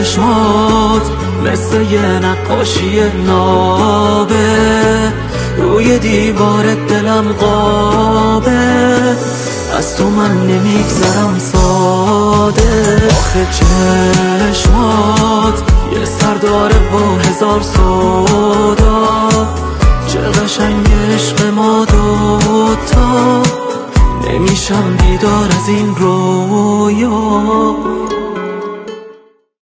چشمات مثل یه نقاشی نابه روی دیوار دلم قابه، از تو من نمیگذرم ساده. آخه چشمات یه سرداره و هزار سودا، چه قشنگ عشق ما دوتا، نمیشم بیدار از این رویا.